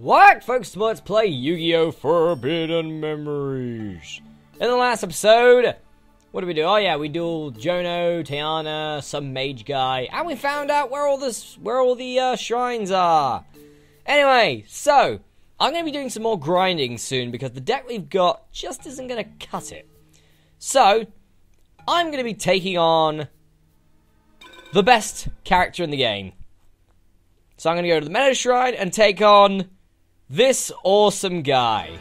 What, folks? Let's play Yu-Gi-Oh! Forbidden Memories. In the last episode, what did we do? Oh yeah, we dueled Jono, Teana, some mage guy, and we found out where all the shrines are. Anyway, so I'm going to be doing some more grinding soon because the deck we've got just isn't going to cut it. So I'm going to be taking on the best character in the game. So I'm going to go to the Meadow Shrine and take on this awesome guy,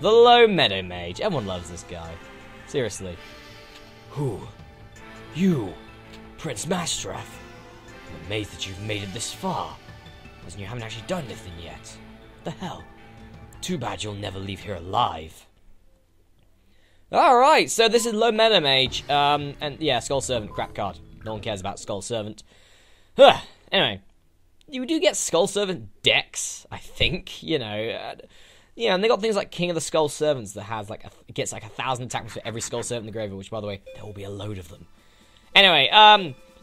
the Low Meadow Mage. Everyone loves this guy. Seriously. Who? You, Prince Masterath. I'm amazed that you've made it this far, as you haven't actually done anything yet. The hell? Too bad you'll never leave here alive. Alright, so this is Low Meadow Mage. And yeah, Skull Servant, crap card. No one cares about Skull Servant. Huh. Anyway. You do get Skull Servant decks, I think, you know. Yeah, and they got things like King of the Skull Servants that has like gets like 1,000 attacks for every Skull Servant in the graveyard, which, by the way, there will be a load of them. Anyway,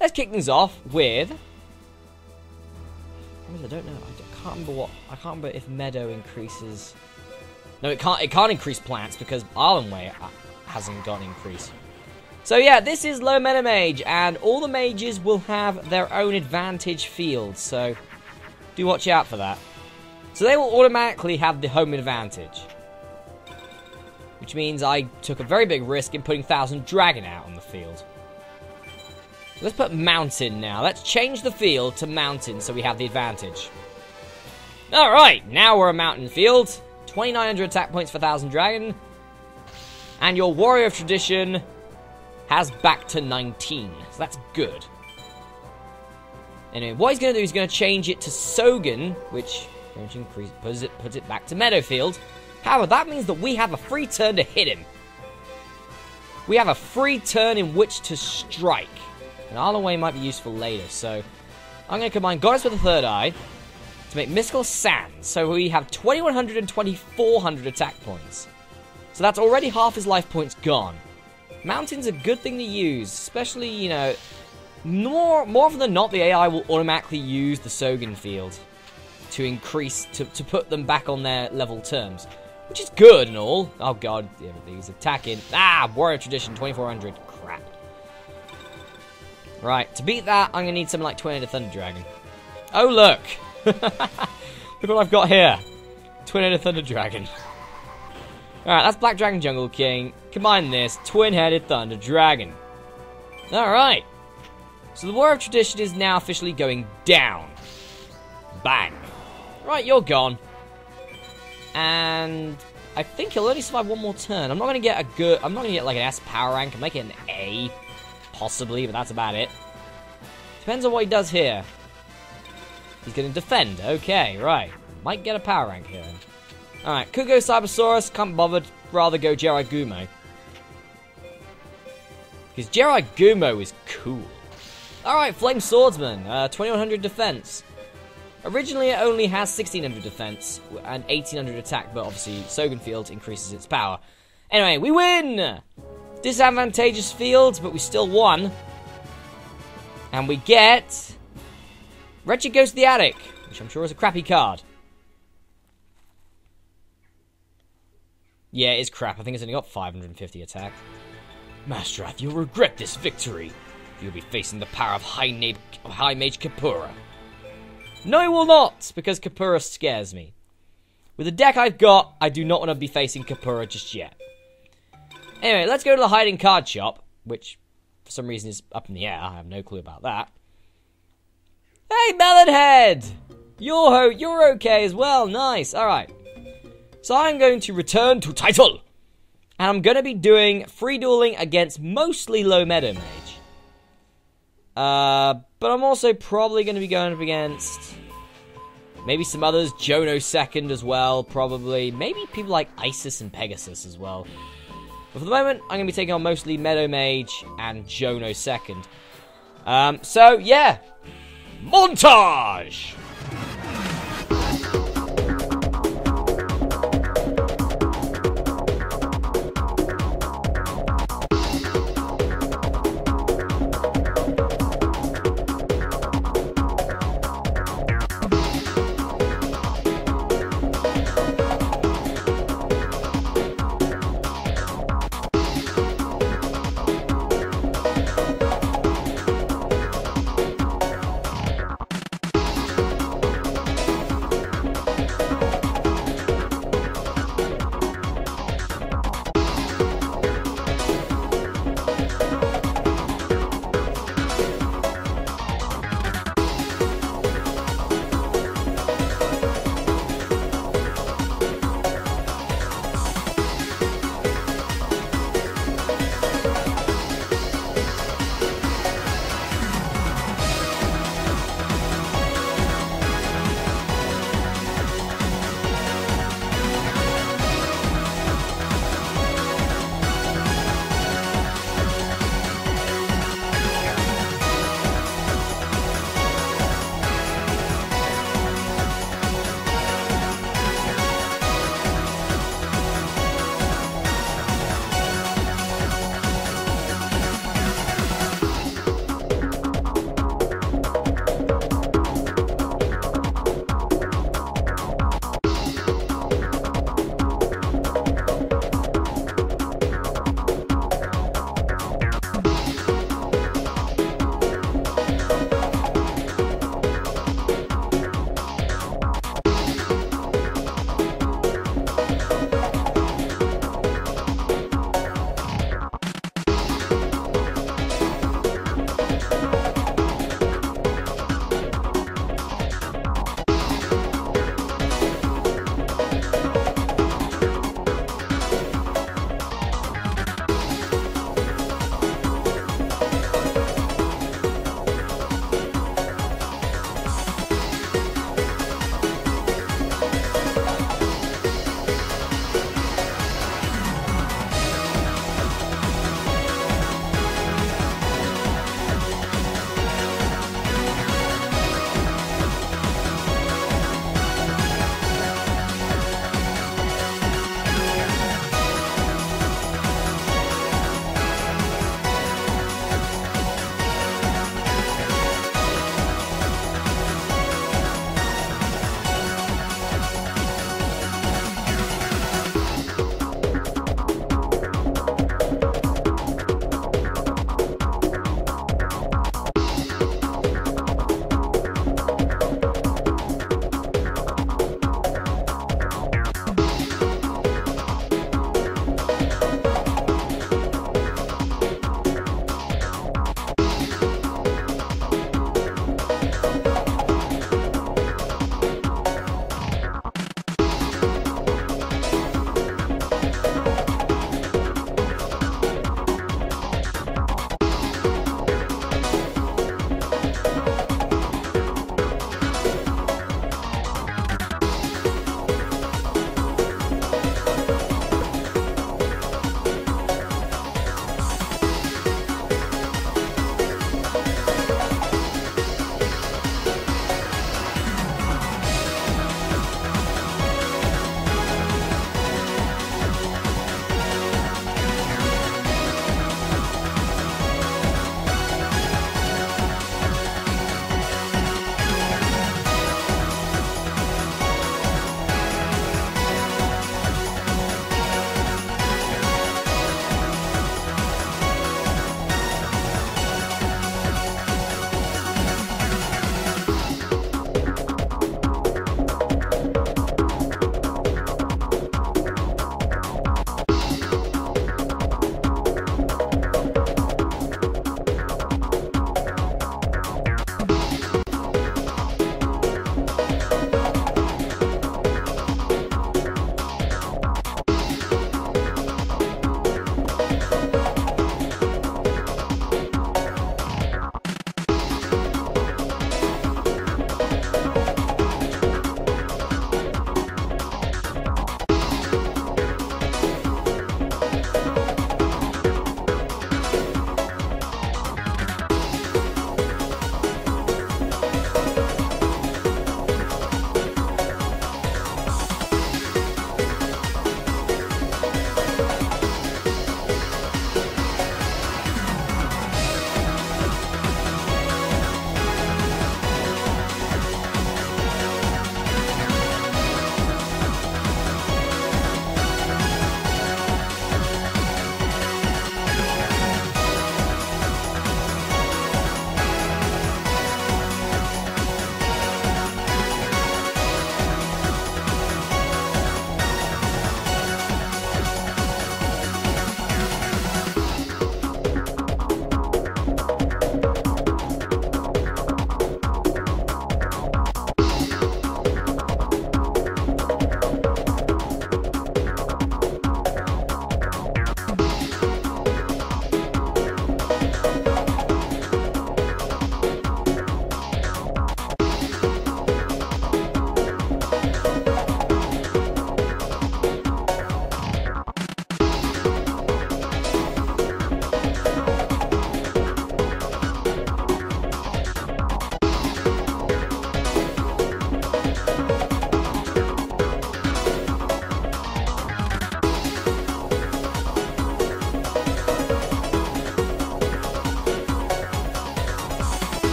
let's kick things off with... I don't know. I can't remember what... I can't remember if Meadow increases... No, it can't increase plants because Arlenway hasn't got an increase. So yeah, this is Low Meadow Mage, and all the mages will have their own advantage field, so do watch out for that. So they will automatically have the home advantage, which means I took a very big risk in putting Thousand Dragon out on the field. Let's put Mountain now. Let's change the field to Mountain so we have the advantage. Alright, now we're a Mountain field. 2,900 attack points for Thousand Dragon, and your Warrior of Tradition has back to 19, so that's good. Anyway, what he's going to do is he's going to change it to Sogan, which puts it back to Meadowfield. However, that means that we have a free turn to hit him. We have a free turn in which to strike. And Arlenway might be useful later, so I'm going to combine Goddess with the Third Eye to make Mystical Sand. So we have 2,100 and 2,400 attack points. So that's already half his life points gone. Mountain's a good thing to use, especially, you know, more often than not, the AI will automatically use the Sogan field to increase, to put them back on their level terms, which is good and all. Oh god, he's attacking. Ah, Warrior Tradition, 2,400. Crap. Right, to beat that, I'm going to need something like Twin-Headed Thunder Dragon. Oh, look. Look what I've got here. Twin-Headed Thunder Dragon. Alright, that's Black Dragon Jungle King. Combine this, Twin-Headed Thunder Dragon. Alright. So the Warrior of Tradition is now officially going down. Bang. Right, you're gone. And I think he'll only survive one more turn. I'm not gonna get a good... I'm not gonna get like an S power rank. I'll make it an A. Possibly, but that's about it. Depends on what he does here. He's gonna defend. Okay, right. Might get a power rank here. Alright, could go Cybersaurus, can't be bothered, rather go Jiragumo. Because Jiragumo is cool. Alright, Flame Swordsman, 2100 defense. Originally it only has 1600 defense and 1800 attack, but obviously Sogan Field increases its power. Anyway, we win! Disadvantageous field, but we still won. And we get... Wretched Ghost of the Attic, which I'm sure is a crappy card. Yeah, it is crap. I think it's only got 550 attack. Masterath, you'll regret this victory. You'll be facing the power of High Mage Kepura. No, I will not, because Kepura scares me. With the deck I've got, I do not want to be facing Kepura just yet. Anyway, let's go to the Hiding Card Shop, which, for some reason, is up in the air. I have no clue about that. Hey, Melonhead! You're okay as well. Nice. All right. So I'm going to return to title. And I'm going to be doing free dueling against mostly Low Meadow Mage. But I'm also probably going to be going up against maybe some others. Jono second as well, probably. Maybe people like Isis and Pegasus as well. But for the moment, I'm going to be taking on mostly Meadow Mage and Jono second. So, yeah. Montage!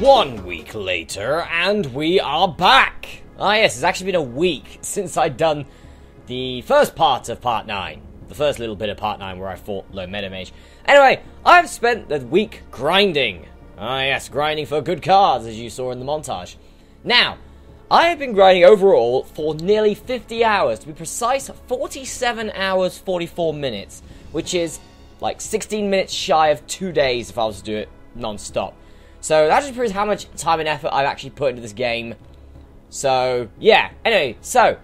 1 week later, and we are back! Ah yes, it's actually been a week since I'd done the first part of Part 9. The first little bit of Part 9 where I fought Low Metamage. Anyway, I've spent the week grinding. Ah yes, grinding for good cards, as you saw in the montage. Now, I have been grinding overall for nearly 50 hours. To be precise, 47 hours, 44 minutes. Which is, like, 16 minutes shy of 2 days if I was to do it non-stop. So that just proves how much time and effort I've actually put into this game. So, yeah. Anyway, so,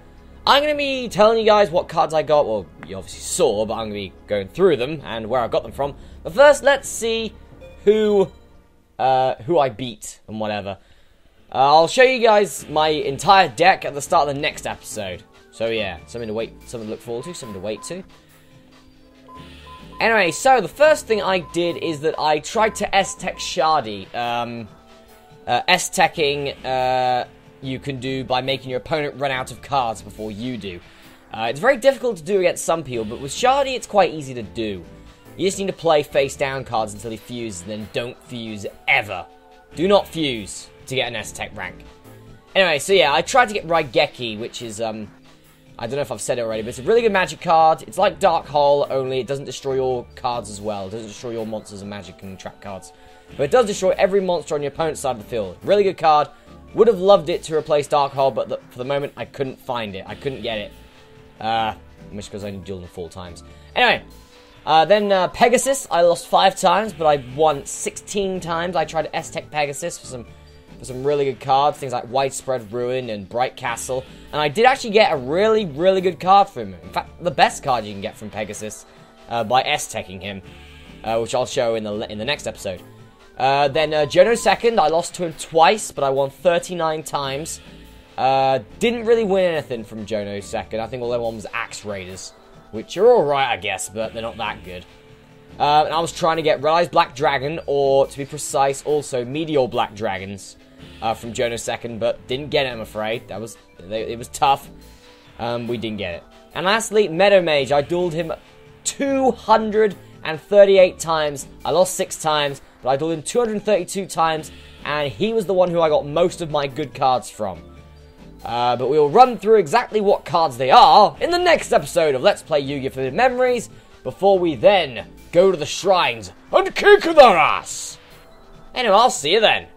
I'm going to be telling you guys what cards I got. Well, you obviously saw, but I'm going to be going through them and where I got them from. But first, let's see who I beat and whatever. I'll show you guys my entire deck at the start of the next episode. So, yeah. Something to wait, something to look forward to, something to wait to. Anyway, so the first thing I did is that I tried to S-Tech Shardy. S-Teching you can do by making your opponent run out of cards before you do. It's very difficult to do against some people, but with Shardy it's quite easy to do. You just need to play face-down cards until he fuses, then don't fuse ever. Do not fuse to get an S-Tech rank. Anyway, so yeah, I tried to get Raigeki, which is... I don't know if I've said it already, but it's a really good magic card. It's like Dark Hole, only it doesn't destroy your cards as well. It doesn't destroy your monsters and magic and trap cards. But it does destroy every monster on your opponent's side of the field. Really good card. Would have loved it to replace Dark Hole, but for the moment, I couldn't find it. I couldn't get it. Which because I only dueled them 4 times. Anyway, then Pegasus. I lost 5 times, but I won 16 times. I tried S-Tech Pegasus for some really good cards, things like Widespread Ruin and Bright Castle. And I did actually get a really, really good card from him. In fact, the best card you can get from Pegasus by S-Teching him, which I'll show in the next episode. Then Jono Second, I lost to him twice, but I won 39 times. Didn't really win anything from Jono Second. I think all I won was Axe Raiders, which are alright, I guess, but they're not that good. And I was trying to get Red-Eyes Black Dragon, or to be precise, also Meteor Black Dragons. From Jono Second, but didn't get it, I'm afraid. It was tough. We didn't get it. And lastly, Metamage. I dueled him 238 times. I lost 6 times, but I dueled him 232 times, and he was the one who I got most of my good cards from. But we'll run through exactly what cards they are in the next episode of Let's Play Yu-Gi-Oh! Forbidden Memories, before we then go to the shrines and kick their ass! Anyway, I'll see you then.